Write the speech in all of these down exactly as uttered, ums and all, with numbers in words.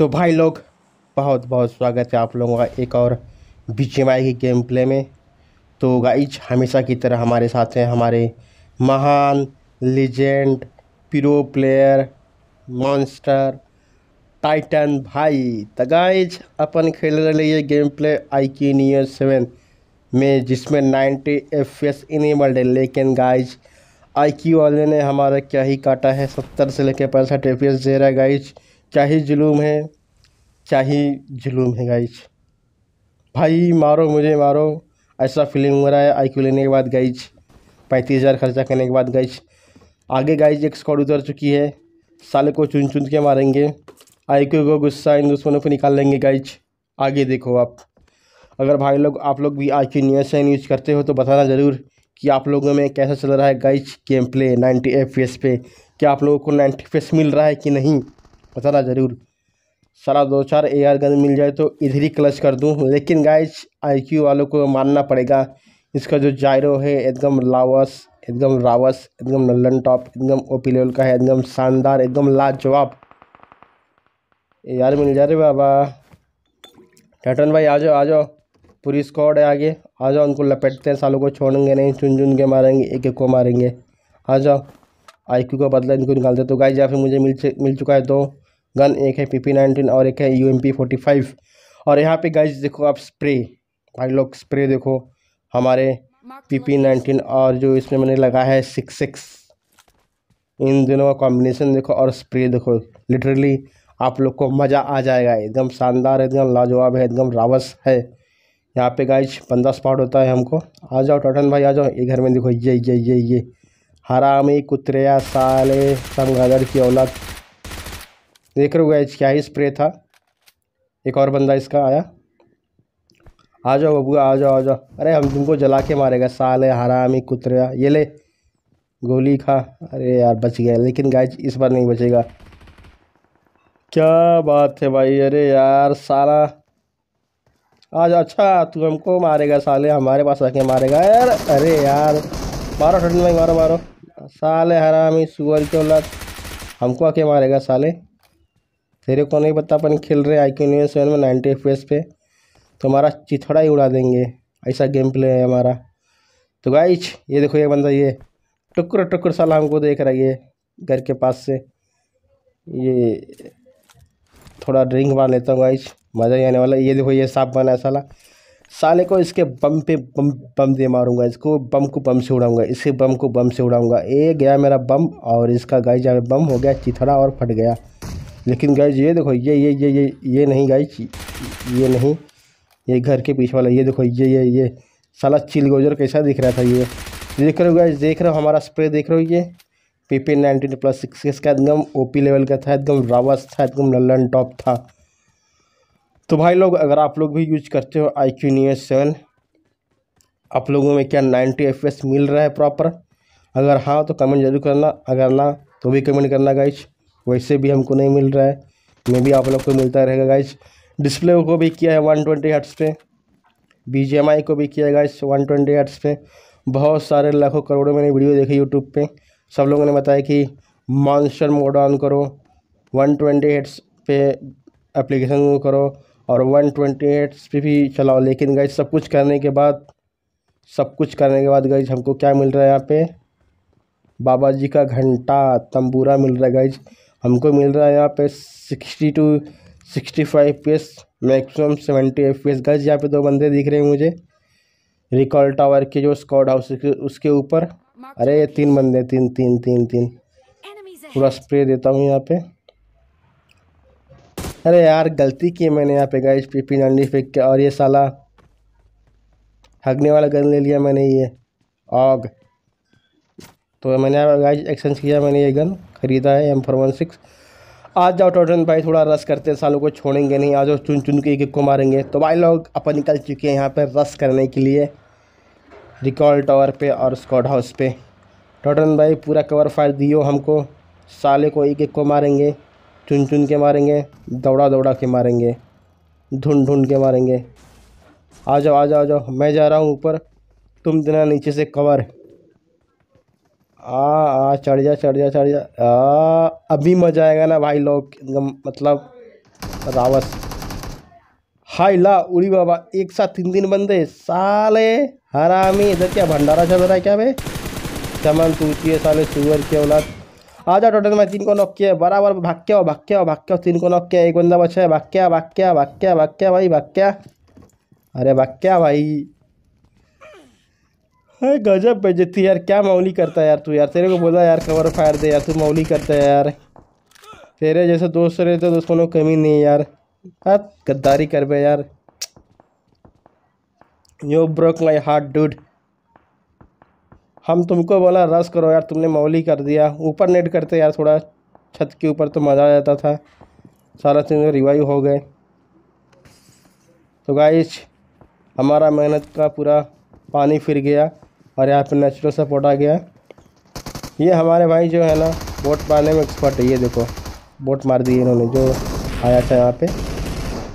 तो भाई लोग बहुत बहुत स्वागत है आप लोगों का एक और बीजीएमआई की गेम प्ले में। तो गाइज हमेशा की तरह हमारे साथ हैं हमारे महान legend pro player monster Titan भाई। तो गाइज अपन खेल रहे ये game play iQOO Neo set में, जिसमें ninety F P S enabled है। लेकिन गाइज आई क्यू वाले ने हमारा क्या ही काटा है, सत्तर से लेकर पैंसठ एफ पी एस दे रहा है गाइज। क्या ही जुलूम है, क्या ही जुलूम है गाइज। भाई मारो मुझे मारो, ऐसा फीलिंग हो रहा है आई क्यू लेने के बाद गाइज, पैंतीस हज़ार खर्चा करने के बाद गाइज। आगे गाइज एक स्कॉट उतर चुकी है, साले को चुन चुन के मारेंगे, आई क्यू को गुस्सा इन दुश्मनों पर निकाल लेंगे गाइज। आगे देखो आप, अगर भाई लोग आप लोग भी iQOO Neo set use करते हो तो बताना ज़रूर कि आप लोगों में कैसा चल रहा है guys game play ninety F P S पे। क्या आप लोगों को नाइंटी एफ पी एस मिल रहा है कि नहीं, बताना ज़रूर। सारा दो चार एआर गन मिल जाए तो इधर ही क्लच कर दूं, लेकिन गाइज आईक्यू वालों को मानना पड़ेगा। इसका जो जायरो है एकदम लावस, एकदम रावस, एकदम लल्लन टॉप, एकदम ओपी लेवल का है, एकदम शानदार, एकदम लाजवाब एआर मिल जा रहे बाबा। टाइटन भाई आ जाओ आ जाओ, पूरी स्क्वाड है आगे, आ जाओ। उनको लपेटते हैं, सालों को छोड़ेंगे नहीं, चुन चुन के मारेंगे, एक एक को मारेंगे। आ जाओ आई क्यू का बदला इनको निकालते। तो गाइज यहाँ पे मुझे मिल मिल चुका है दो गन, एक है पीपी नाइनटीन और एक है U M P forty five. और यहाँ पे गाइज देखो आप स्प्रे, भाई लोग स्प्रे देखो हमारे पीपी नाइनटीन और जो इसमें मैंने लगा है सिक्स सिक्स, इन दोनों का कॉम्बिनेशन देखो और स्प्रे देखो। लिटरली आप लोग को मज़ा आ जाएगा, एकदम शानदार, एकदम लाजवाब है, एकदम रावस है। यहाँ पे गाइज पंद्रह स्पॉट होता है हमको। आ जाओ टाइटन भाई आ जाओ, ये घर में देखो, ये ये ये ये हरामी कुतरिया साले समगादड़ की औलाद। देख रहे हो गाइज क्या ही स्प्रे था। एक और बंदा इसका आया, आ जाओ बबुआ आ जाओ आ जाओ, अरे हम तुमको जला के मारेगा साले हरामी कुतरिया, ये ले गोली खा। अरे यार बच गया, लेकिन गाइज इस बार नहीं बचेगा। क्या बात है भाई, अरे यार साला आज अच्छा तू हमको मारेगा साले, हमारे पास आके मारेगा यार। अरे यार मारो ठंड भाई मारो मारो, साले हरामी सुअर की औलाद, हमको आके मारेगा साले। तेरे को नहीं पता अपन खेल रहे आई क्यू न्यू सेट में नाइंटी एफ पी एस पे, तुम्हारा चिथड़ा ही उड़ा देंगे, ऐसा गेम प्ले है हमारा। तो गाइज ये देखो ये बंदा, ये टुक्र टुक्र साला हमको देख रहा है, ये घर के पास से। ये थोड़ा ड्रिंक मार लेता हूँ गाइज, मज़ा ही आने वाला। ये देखो ये सांप बना है साला, साले को इसके बम पे बम बम दे मारूंगा, इसको बम को बम से उड़ाऊंगा, इसके बम को बम से उड़ाऊंगा। ये गया मेरा बम, और इसका गाइज यहाँ बम हो गया चिथड़ा और फट गया। लेकिन गाइज ये देखो ये ये ये ये ये नहीं गाइज, ये नहीं, ये घर के पीछे वाला, ये देखो ये ये ये साला चिलगोजर कैसा दिख रहा था। ये देख रहे हो गाइज, देख रहे हो हमारा स्प्रे, देख रहे हो ये पीपी नाइनटीन प्लस सिक्स इसका एकदम ओपी लेवल का था, एकदम रावस था, एकदम लल्लन टॉप था। तो भाई लोग अगर आप लोग भी यूज करते हो आई क्यू न्यू सेट, आप लोगों में क्या नाइंटी एफ पी एस मिल रहा है प्रॉपर? अगर हाँ तो कमेंट जरूर करना, अगर ना तो भी कमेंट करना गाइज। वैसे भी हमको नहीं मिल रहा है, मे भी आप लोग को मिलता रहेगा गाइज। डिस्प्ले को भी किया है वन ट्वेंटी हर्ट्ज़ पे, बीजीएमआई को भी किया है गाइज वन ट्वेंटी हर्ट्ज़ पे। बहुत सारे लाखों करोड़ों मैंने वीडियो देखी यूट्यूब पर, सब लोगों ने बताया कि मॉन्स्टर मोड ऑन करो, वन ट्वेंटी हर्ट्ज़ पे एप्लीकेशन करो और वन ट्वेंटी हर्ट्ज़ पे भी चलाओ। लेकिन गाइज सब कुछ करने के बाद सब कुछ करने के बाद गाइज हमको क्या मिल रहा है, यहाँ पे बाबा जी का घंटा तंबूरा मिल रहा है गाइज। हमको मिल रहा है यहाँ पे sixty two sixty five F P S, maximum seventy F P S guys. यहाँ पे दो बंदे दिख रहे हैं मुझे, रिकॉल टावर के जो स्कॉट हाउस उसके ऊपर। अरे ये तीन बंदे, तीन तीन तीन तीन पूरा स्प्रे देता हूँ यहाँ पर। अरे यार गलती की मैंने यहाँ पे गाइज, पीपी नाइनटी फेंक के, और ये साला हगने वाला गन ले लिया मैंने, ये आग। तो मैंने यहाँ पे गाइज एक्सचेंज किया, मैंने ये गन ख़रीदा है एम फोर वन सिक्स। आ जाओ टाइटन भाई, थोड़ा रस करते हैं, सालों को छोड़ेंगे नहीं, आ जाओ चुन चुन के एक एक को मारेंगे। तो भाई लोग अपन निकल चुके हैं यहाँ पर रस करने के लिए, रिकॉल टावर पर और स्कॉट हाउस पे। टाइटन भाई पूरा कवर फायर दियो हमको, साले को एक एक को मारेंगे, चुन चुन के मारेंगे, दौड़ा दौड़ा के मारेंगे, ढूंढ ढूंढ के मारेंगे। आ जाओ आ जाओ आ जाओ, मैं जा रहा हूँ ऊपर, तुम देना नीचे से कवर। आ आ चढ़ जा चढ़ जा चढ़ जा, आ अभी मज़ा आएगा ना भाई लोग, एकदम मतलब रावस हाय ला उड़ी बाबा एक साथ तीन तीन बंदे साले हरामी। इधर क्या भंडारा चल रहा है क्या बे? चमन तूती है साले सुअर की औलाद। आजा टोटल में तीन को नॉक किया बराबर। भाग क्या हो भाग क्या हो भाग क्या हो। तीन को नॉक किया एक बंदा बचा है। भाग क्या भाग क्या भाग क्या भाग क्या भाई भाग क्या। अरे भाग क्या भाई। अरे गजब बेइज्जती यार। क्या मौली करता है यार तू यार। तेरे को बोला यार कवर फायर दे यार, तू मौली करता है यार। तेरे जैसे दोस्त रहे तो दोस्तों कमी नहीं यार। हद गद्दारी कर बे यार। You broke my heart dude. हम तुमको बोला रस करो यार, तुमने मौली कर दिया। ऊपर नेट करते यार थोड़ा, छत के ऊपर तो मज़ा आ जाता था। सारा तुम रिवाइव हो गए। तो गाइस हमारा मेहनत का पूरा पानी फिर गया और यहाँ पे नेचुरल सपोर्ट आ गया। ये हमारे भाई जो है ना बोट मारने में एक्सपर्ट है। ये देखो बोट मार दी इन्होंने जो आया था यहाँ पे।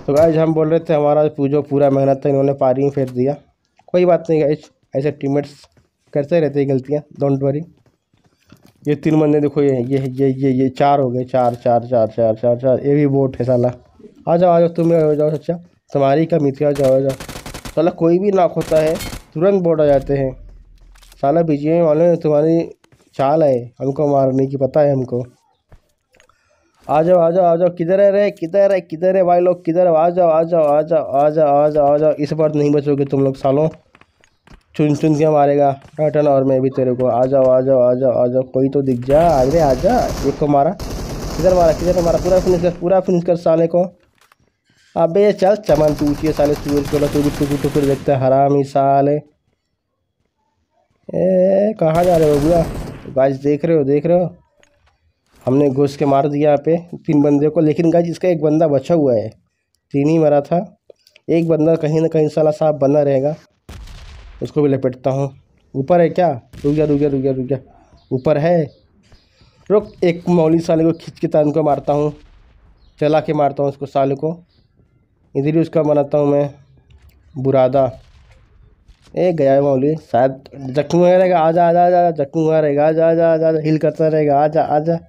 तो गाइस हम बोल रहे थे हमारा जो पूरा मेहनत था इन्होंने पानी में फेर दिया। कोई बात नहीं गाइस, ऐसे टीममेट्स करते रहते हैं गलतियाँ, डोंट वरी। ये तीन बंदे देखो ये ये ये ये ये चार हो गए। चार चार चार चार चार चार ये भी बोट है साला। आ जाओ आ जाओ तुम हो जाओ। अच्छा तुम्हारी का मित्र जाओ जाओ साला। कोई भी नाक होता है तुरंत बोट आ जाते हैं साला। बीजीएमआई वालों ने तुम्हारी चाल है हमको मारने की, पता है हमको। आ जाओ आ जाओ आ जाओ। किधर है रे किधर है किधर है भाई लोग किधर? आ जाओ आ जाओ आ जाओ आ जाओ आ जाओ आ जाओ। इस बार नहीं बचोगे तुम लोग सालों। चुन चुन के मारेगा टाइटन और मैं भी तेरे को। आ जाओ आ जाओ आ जाओ आ जाओ। कोई तो दिख जा। अरे आ जा। एक को मारा। किधर मारा किधर मारा। पूरा फिनिश कर पूरा फिनिश कर साले को। अबे चल चमन तू उठिए साले सूरज को। तू भी टुकू टुकुर देखता है हरामी साले। ए कहाँ जा रहे हो बुआ? गाइस देख रहे हो देख रहे हो हमने घुस के मार दिया यहाँ पे तीन बंदे को। लेकिन गाइस इसका एक बंदा बचा हुआ है। तीन ही मरा था, एक बंदा कहीं ना कहीं साला साफ बना रहेगा। उसको भी लपेटता हूँ। ऊपर है क्या? रुक जा रुक जा रुक जा रुक जा। ऊपर है रुक। एक मौली साले को खींच के तान को मारता हूँ, चला के मारता हूँ उसको साले को। इधर ही उसका बनाता हूँ मैं बुरादा। ए गया मौली शायद जख्म हुआ रहेगा। आजा आजा आजा जख्म हुआ रहेगा। आजा आजा आजा हिल करता रहेगा। आजा आजा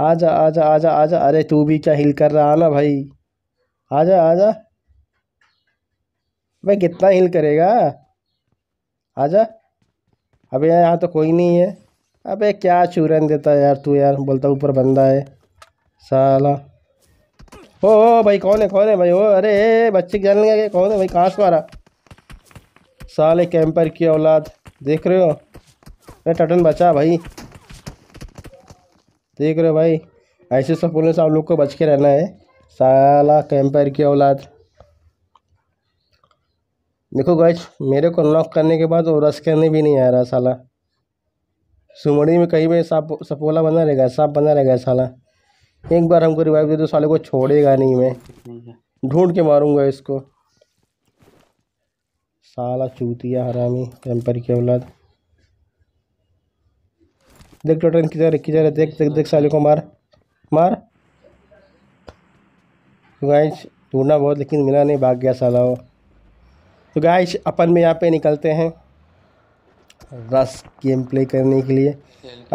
आजा आजा आजा आजा। अरे तू भी क्या हिल कर रहा ना भाई? आजा आजा भाई। कितना हिल करेगा? आजा। अबे यार यहाँ तो कोई नहीं है। अबे क्या चूरन देता है यार तू यार। बोलता ऊपर बंदा है साला। ओ ओ भाई कौन है कौन है भाई? ओ अरे बच्चे जान लेंगे कौन है भाई। कहाँ से मारा साले कैंपर की औलाद? देख रहे हो? अरे टटन बचा भाई। देख रहे हो भाई? ऐसे सब बोलने से आप लोग को बच के रहना है साला कैंपर की औलाद। देखो गाइस मेरे को नॉक करने के बाद वो रस करने भी नहीं आ रहा साला। सुमड़ी में कहीं भी सांप सपोला बना रहेगा, सांप बना रहेगा साला। एक बार हमको रिवाइव दे दो साले को छोड़ेगा नहीं। मैं ढूंढ के मारूंगा इसको साला। चूतिया हरामी टेम्पर की औलाद। देख टोटन किधर किधर। देख देख देख साले को मार मार। गाइस ढूंढना बहुत लेकिन मिला नहीं, भाग गया साला वो। तो गाइस अपन में यहाँ पे निकलते हैं रस गेम प्ले करने के लिए।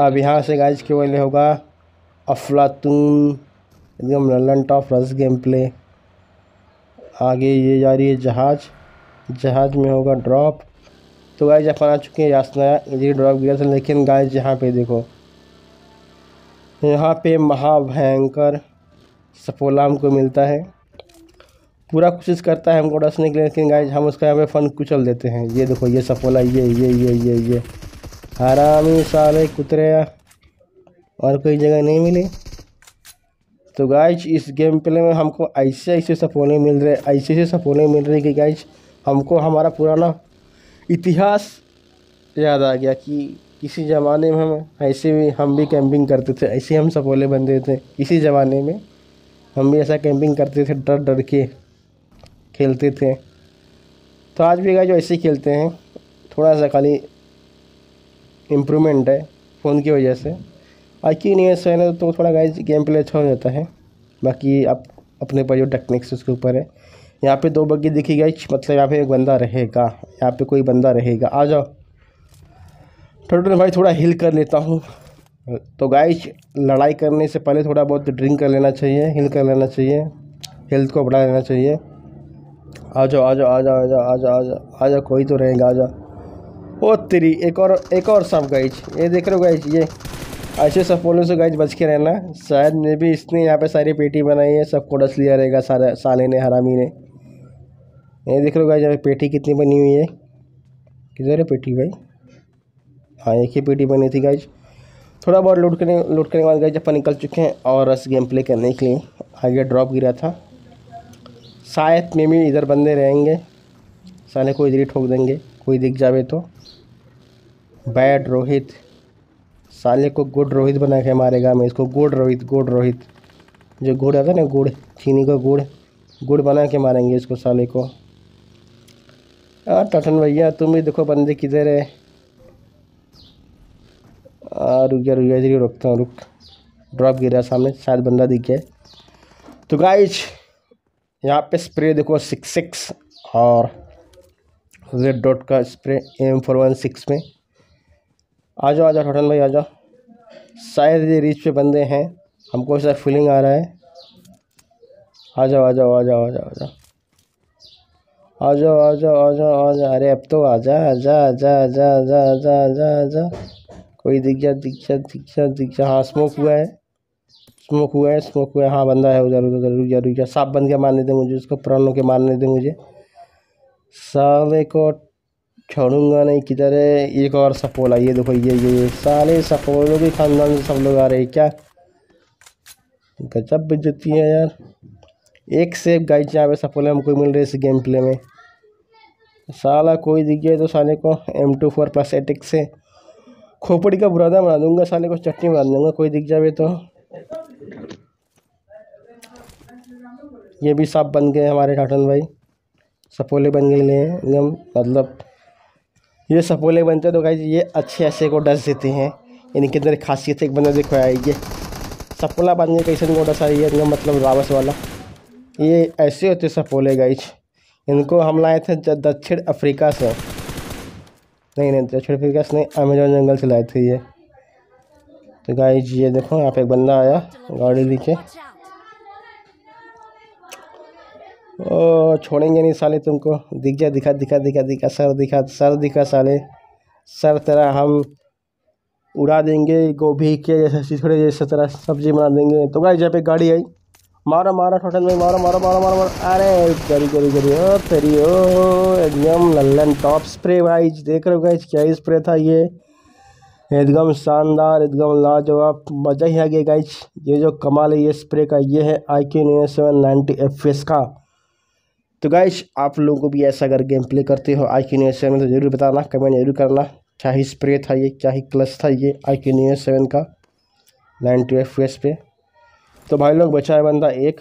अब यहाँ से गाइस केवल होगा अफलातून एकदम ललन टॉप रस गेम प्ले। आगे ये जा रही है जहाज, जहाज में होगा ड्रॉप। तो गाइस अपन आ चुके हैं यासनाया। ये ड्रॉप गिरा था लेकिन गाइस यहाँ पे देखो, यहाँ पे महाभयंकर सपोला हमको मिलता है। पूरा कोशिश करता है हमको डसने के लिए लेकिन गाइस हम उसका यहाँ पे फन कुचल देते हैं। ये देखो ये सफोला ये ये ये ये ये हरामी साले कुतरे। और कोई जगह नहीं मिली। तो गाइस इस गेम प्ले में हमको ऐसे ऐसे सफोले मिल रहे ऐसे ऐसे सफोले मिल रहे कि गाइस हमको हमारा पुराना इतिहास याद आ गया कि किसी ज़माने में हम ऐसे भी हम भी कैंपिंग करते थे, ऐसे हम सफोले बनते थे। किसी ज़माने में हम भी ऐसा कैंपिंग करते थे, डर डर के खेलते थे। तो आज भी गाइस जो ऐसे खेलते हैं, थोड़ा सा खाली इम्प्रूवमेंट है फ़ोन की वजह से। आई क्यू न्यू सेट तो थोड़ा गाइस गेम प्ले अच्छा हो जाता है। बाकी आप अपने पर जो टेक्निक्स उसके ऊपर है। यहाँ पे दो बग्गी दिखी गाइस, मतलब यहाँ पे एक बंदा रहेगा, यहाँ पे कोई बंदा रहेगा। आ जाओ थोड़ा भाई थोड़ा हिल कर लेता हूँ। तो गाइस लड़ाई करने से पहले थोड़ा बहुत ड्रिंक कर लेना चाहिए, हिल कर लेना चाहिए। हेल्थ को बढ़ा देना चाहिए। आ जाओ आ जाओ आ जाओ आ जाओ आ जाओ आ जाओ आ जाओ, कोई तो रहेगा, आ जाओ। ओ तेरी एक और एक और सांप गाइज, ये देख रहे हो गाइज, ये ऐसे सब बोलने से गाइज बच के रहना। शायद ने भी इसने यहाँ पे सारी पेटी बनाई है, सब को डस लिया रहेगा सारे साले ने, हरामी ने। ये देख रहे हो गाइज पेटी कितनी बनी हुई है, किधर है पेटी भाई? हाँ एक ही पेटी बनी थी गाइज। थोड़ा बहुत लूट करने लूट करने के बाद गाइज अपन निकल चुके हैं और रस गेम प्ले करने के लिए। आगे ड्रॉप गिरा था, शायद में भी इधर बंदे रहेंगे, साले को इधर ही ठोक देंगे, कोई दिख जावे तो। बैड रोहित, साले को गुड रोहित बना के मारेगा मैं इसको, गुड रोहित गुड रोहित, जो गुड़ आता है ना गुड़, चीनी का गुड़, गुड़ बना के मारेंगे इसको साले को। यार टटन भैया तुम भी देखो बंदे किधर है। रुक गया रुक गया, इधर ही रुकता हूँ, रुक। ड्रॉप गिर रहा सामने, शायद बंदा दिख गया। तो गाइज यहाँ पे स्प्रे देखो सिक्स सिक्स और रेड डॉट का spray M four one six में। आ जाओ आ जाओ ठोठन भाई आ जाओ, शायद ये रीच पे बंदे हैं, हमको ऐसा फीलिंग आ रहा है। आ जाओ आ जाओ आ जाओ आ जाओ आ जाओ आ जाओ आ जाओ आ जाओ आ जाओ, अरे अब तो आ जा आ जा आ जा आ जा आ जा आ जा आ जा। कोई दिख जा दिख जा दिख जा दिख जा। हाँ स्मोक हुआ है स्मोक हुआ है स्मोक हुआ है, हाँ बंदा है उधर उधर उधर। रुक जा रुक जा, सांप बन के मारने दे मुझे, उसको प्राणों के मारने दे मुझे, साले को छोड़ूंगा नहीं। किधर है? एक और सपोला, ये देखो ये ये, ये। साले सपोलों के खानदान से सब लोग आ रहे हैं क्या? गजब बेइज्जती है यार। एक से एक गाइड यहाँ पे सपोला हमको मिल रही है इस गेम प्ले में। साला कोई दिख गया तो साले को एम टू फोर प्लस एटिक से खोपड़ी का बुरादा बना दूंगा, साले को चटनी बना दूंगा। कोई दिख जावे तो। ये भी सांप बन गए हमारे ठाठन भाई, सपोले बन गए हैं एकदम। मतलब ये सपोले बनते तो गाइज ये अच्छे अच्छे को डस देते हैं, इनके अंदर खासियत एक बंदा देखो आए। ये सपोला बन गए कैसे को डस आई है एकदम, मतलब रावस वाला। ये ऐसे होते सपोले गाइज, इनको हम लाए थे दक्षिण अफ्रीका से। नहीं नहीं दक्षिण अफ्रीका से नहीं, अमेजोन जंगल से लाए थे ये। तो गाइज ये देखो यहाँ पे एक बंदा आया गाड़ी लेके। ओ छोड़ेंगे नहीं साले तुमको, दिख जा दिखा दिखा दिखा दिखा सर दिखा सर दिखा साले सर तेरा हम उड़ा देंगे, गोभी के जैसा सीखड़े जैसा तेरा सब्जी बना देंगे। तो गाइस यहाँ पे गाड़ी आई, मारो मारो ठोठन में मारो मारो मारो मारो मारो। अरे गरी गरी गरी ओ तेरी ओ एकदम लल्लन टॉप स्प्रे वाइज। देख रहे हो गाइस क्या स्प्रे था ये, एकदम शानदार एकदम लाजवाब, मज़ा ही आ गया गाइज। ये जो कमाल है ये स्प्रे का, ये है आई क्यू न्यू सेट का। तो गाइज आप लोगों को भी ऐसा अगर गेम प्ले करते हो आई क्यू न्यू सेवन तो जरूर बताना, कमेंट जरूर करना। क्या ही स्प्रे था ये, क्या ही क्लच था ये आई क्यू न्यू सेवन का नाइनटी एफ एस पे। तो भाई लोग बचा है बंदा एक,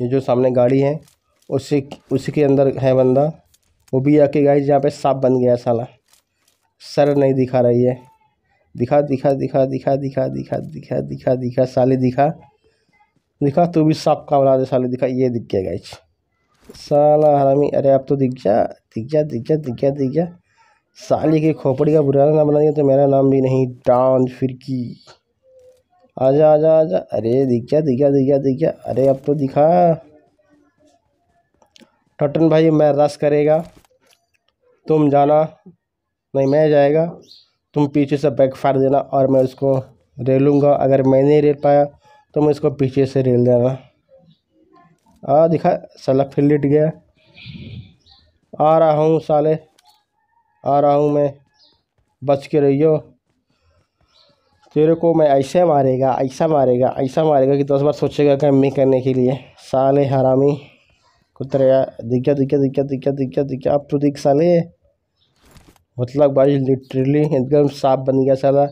ये जो सामने गाड़ी है उसी उसी के अंदर है बंदा, वो भी आके गाइज यहाँ पे सांप बन गया साला। सर नहीं दिखा रही है, दिखा दिखा दिखा दिखा दिखा दिखा दिखा दिखा दिखा साले दिखा दिखा, तू भी सांप का बना दे साले दिखा। ये दिख गया गाइज साला हरामी, अरे आप तो दिख जा दिख जा दिख जा दिख जा दिख जा। साले की खोपड़ी का बुरा ना बना दिया तो मेरा नाम भी नहीं डांस फिरकी। आजा आजा आजा, अरे दिख जा दिख जा दिख जा दिख जा, अरे आप तो दिखा। टटन भाई मैं रस करेगा, तुम जाना नहीं मैं जाएगा, तुम पीछे से बैक फायर देना और मैं उसको रेलूँगा। अगर मैं नहीं रेल पाया तो मैं इसको पीछे से रेल देना। आ दिखा साला फिर लिट गया। आ रहा हूँ साले, आ रहा हूँ मैं, बच के रहियो। तेरे को मैं ऐसे मारेगा ऐसा मारेगा ऐसा मारेगा कि दस बार सोचेगा काम नहीं करने के लिए। साले हरामी कुतरेगा, दिख जा दिख जा दिख जा दिख जा दिख जा दिख जा, अब तो दिख साले। मतलब भाई लिटरली एकदम सांप बन गया साला,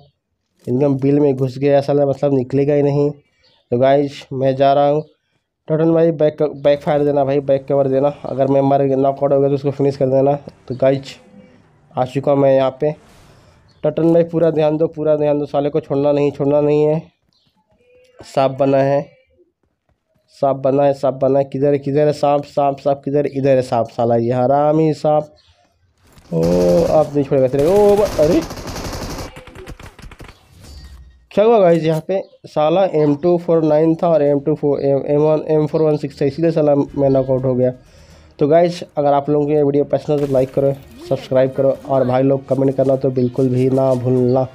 एकदम बिल में घुस गया साला, मतलब निकलेगा ही नहीं। तो गाइज मैं जा रहा हूँ, टोटन भाई बैक बैक फायर देना भाई, बैक कवर देना। अगर मैं मर नॉक आउट हो गया तो उसको फिनिश कर देना। तो गाइज आ चुका हूँ मैं यहाँ पे। टोटन भाई पूरा ध्यान दो पूरा ध्यान दो, साले को छोड़ना नहीं छोड़ना नहीं है। सांप बना है सांप बना है सांप बना है, किधर किधर है सांप सांप सांप किधर? इधर है सांप साला, ये हरामी सांप। ओ आप नहीं छोड़ेगा तेरे ओ। अरे क्या हुआ गाइस, यहाँ पे साला एम टू फोर नाइन था और M two four M one M four one six था, इसीलिए साला मैं नॉकआउट हो गया। तो गाइस अगर आप लोगों को ये वीडियो पसंद है तो लाइक करो, सब्सक्राइब करो और भाई लोग कमेंट करना तो बिल्कुल भी ना भूलना।